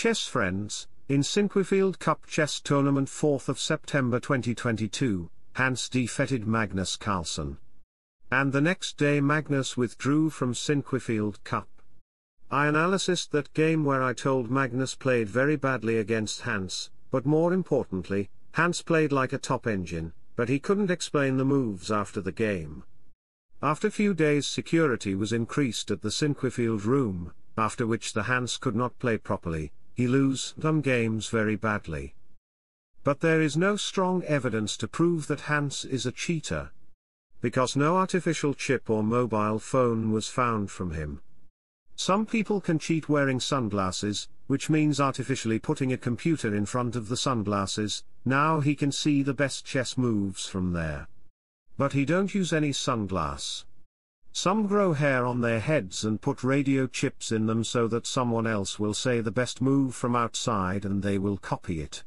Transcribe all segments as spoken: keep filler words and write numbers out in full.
Chess friends, in Sinquefield Cup Chess Tournament fourth of September twenty twenty-two, Hans defeated Magnus Carlsen. And the next day Magnus withdrew from Sinquefield Cup. I analysed that game where I told Magnus played very badly against Hans, but more importantly, Hans played like a top engine, but he couldn't explain the moves after the game. After few days security was increased at the Sinquefield room, after which the Hans could not play properly, he lose some games very badly. But there is no strong evidence to prove that Hans is a cheater, because no artificial chip or mobile phone was found from him. Some people can cheat wearing sunglasses, which means artificially putting a computer in front of the sunglasses. Now he can see the best chess moves from there. But he don't use any sunglass. Some grow hair on their heads and put radio chips in them so that someone else will say the best move from outside and they will copy it.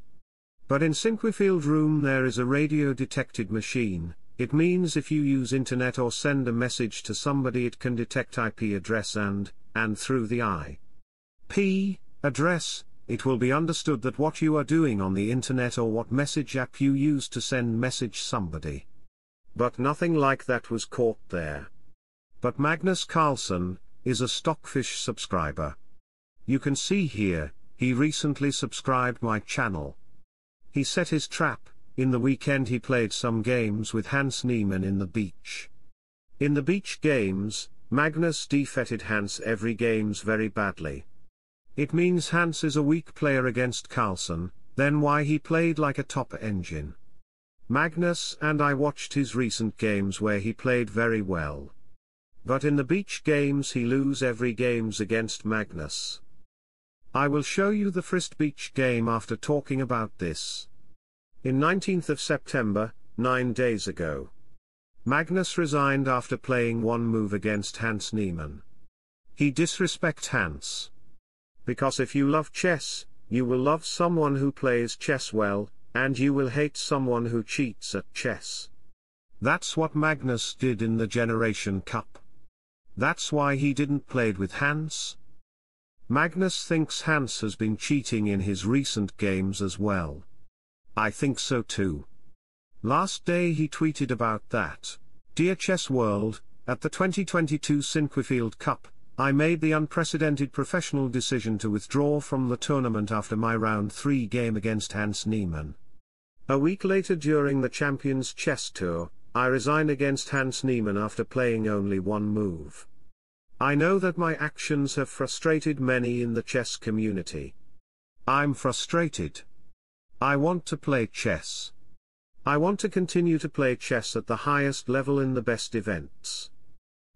But in Sinquefield room there is a radio detected machine. It means if you use internet or send a message to somebody it can detect I P address and, and through the I P address, it will be understood that what you are doing on the internet or what message app you use to send message somebody. But nothing like that was caught there. But Magnus Carlsen is a Stockfish subscriber. You can see here, he recently subscribed my channel. He set his trap. In the weekend he played some games with Hans Niemann in the beach. In the beach games, Magnus defeated Hans every games very badly. It means Hans is a weak player against Carlsen, then why he played like a top engine. Magnus and I watched his recent games where he played very well. But in the beach games he lose every games against Magnus. I will show you the first beach game after talking about this. In nineteenth of September, nine days ago. Magnus resigned after playing one move against Hans Niemann. He disrespect Hans. Because if you love chess, you will love someone who plays chess well, and you will hate someone who cheats at chess. That's what Magnus did in the Generation Cup. That's why he didn't play with Hans. Magnus thinks Hans has been cheating in his recent games as well. I think so too. Last day he tweeted about that. Dear Chess World, at the twenty twenty-two Sinquefield Cup, I made the unprecedented professional decision to withdraw from the tournament after my round three game against Hans Niemann. A week later during the Champions Chess Tour, I resigned against Hans Niemann after playing only one move. I know that my actions have frustrated many in the chess community. I'm frustrated. I want to play chess. I want to continue to play chess at the highest level in the best events.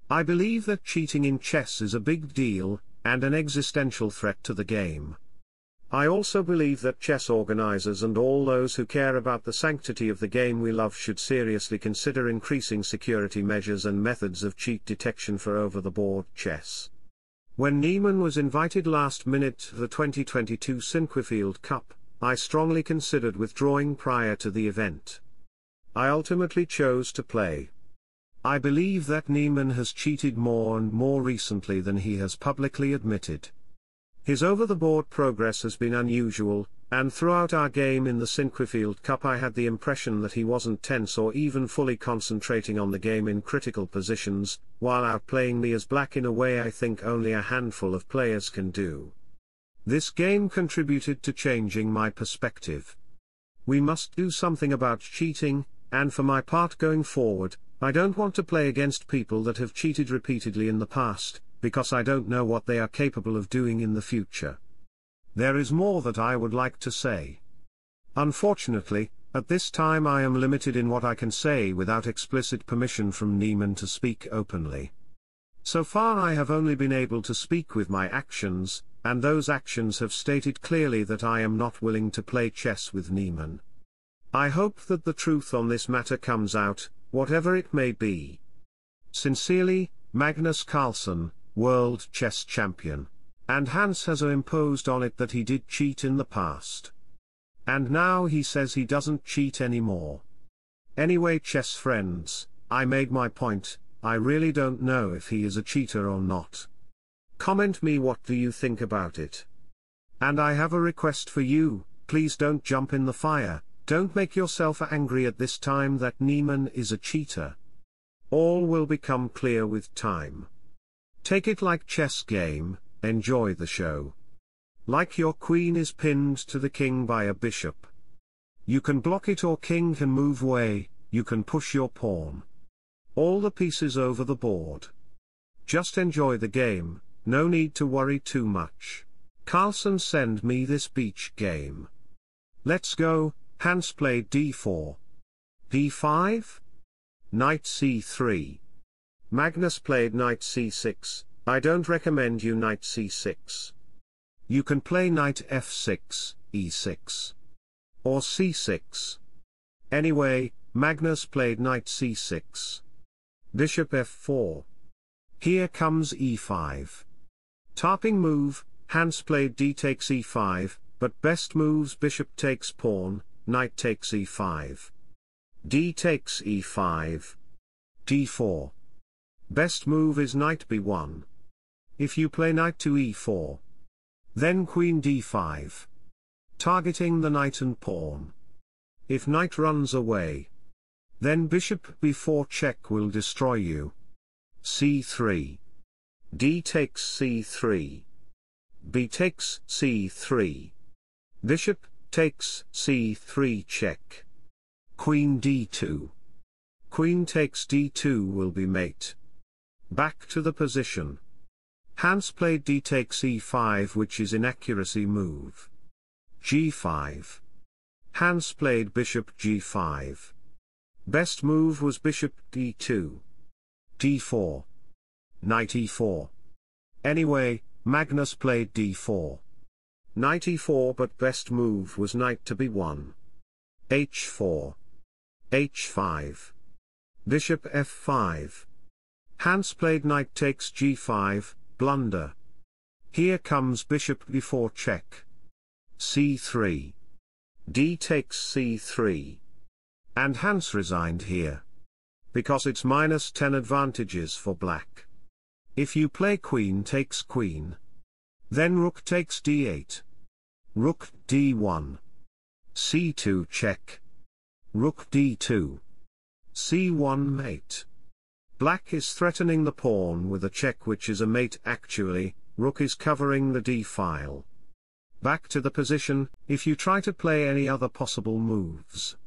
I believe that cheating in chess is a big deal, and an existential threat to the game. I also believe that chess organizers and all those who care about the sanctity of the game we love should seriously consider increasing security measures and methods of cheat detection for over-the-board chess. When Niemann was invited last minute to the twenty twenty-two Sinquefield Cup, I strongly considered withdrawing prior to the event. I ultimately chose to play. I believe that Niemann has cheated more and more recently than he has publicly admitted. His over-the-board progress has been unusual, and throughout our game in the Sinquefield Cup I had the impression that he wasn't tense or even fully concentrating on the game in critical positions, while outplaying me as black in a way I think only a handful of players can do. This game contributed to changing my perspective. We must do something about cheating, and for my part going forward, I don't want to play against people that have cheated repeatedly in the past, because I don't know what they are capable of doing in the future. There is more that I would like to say. Unfortunately, at this time I am limited in what I can say without explicit permission from Niemann to speak openly. So far I have only been able to speak with my actions, and those actions have stated clearly that I am not willing to play chess with Niemann. I hope that the truth on this matter comes out, whatever it may be. Sincerely, Magnus Carlsen, World Chess Champion. And Hans has imposed on it that he did cheat in the past. And now he says he doesn't cheat anymore. Anyway, chess friends, I made my point. I really don't know if he is a cheater or not. Comment me what do you think about it. And I have a request for you, please don't jump in the fire, don't make yourself angry at this time that Niemann is a cheater. All will become clear with time. Take it like chess game, enjoy the show. Like your queen is pinned to the king by a bishop. You can block it or king can move away, you can push your pawn. All the pieces over the board. Just enjoy the game, no need to worry too much. Carlsen send me this beach game. Let's go, Hans played d four. d five? Knight c three. Magnus played knight c six, I don't recommend you knight c six. You can play knight f six, e six. Or c six. Anyway, Magnus played knight c six. Bishop f four. Here comes e five. Tarping move, Hans played d takes e five, but best moves bishop takes pawn, knight takes e five. d takes e five. d four. Best move is knight b one. If you play knight to e four. Then queen d five. Targeting the knight and pawn. If knight runs away. Then bishop b four check will destroy you. c three. d takes c three. b takes c three. Bishop takes c three check. Queen d two. Queen takes d two will be mate. Back to the position. Hans played d takes e five, which is inaccuracy move. g five. Hans played bishop g five. Best move was bishop d two. d four. Knight e four. Anyway, Magnus played d four. Knight e four, but best move was knight to b one. h four. h five. Bishop f five. Hans played knight takes g five. Blunder. Here comes bishop b four check. c three. d takes c three. And Hans resigned here. Because it's minus ten advantages for black. If you play queen takes queen. Then rook takes d eight. Rook d one. c two check. Rook d two. c one mate. Black is threatening the pawn with a check which is a mate actually, rook is covering the d-file. Back to the position, if you try to play any other possible moves.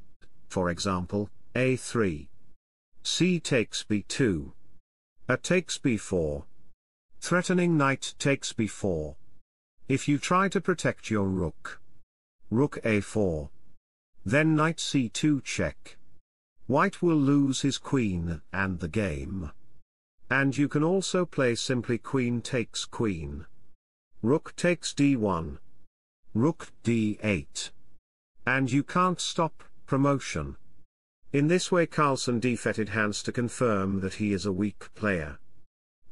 For example, a three. c takes b two. a takes b four. Threatening knight takes b four. If you try to protect your rook. Rook a four. Then knight c two check. White will lose his queen and the game. And you can also play simply queen takes queen. Rook takes d one. Rook d eight. And you can't stop promotion. In this way Carlsen defeated Hans to confirm that he is a weak player.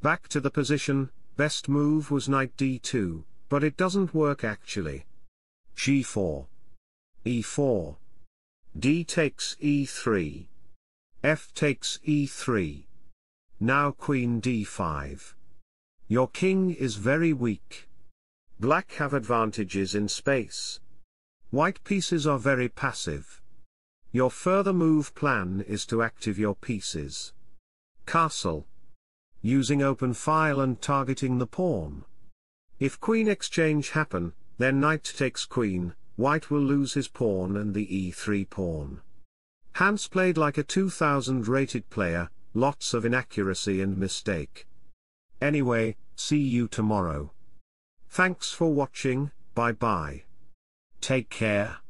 Back to the position, best move was knight d two, but it doesn't work actually. g four. e four. D takes e three. F takes e three. Now queen d five. Your king is very weak. Black have advantages in space. White pieces are very passive. Your further move plan is to active your pieces. Castle. Using open file and targeting the pawn. If queen exchange happen, then knight takes queen. White will lose his pawn and the e three pawn. Hans played like a two thousand rated player, lots of inaccuracy and mistake. Anyway, see you tomorrow. Thanks for watching, bye bye. Take care.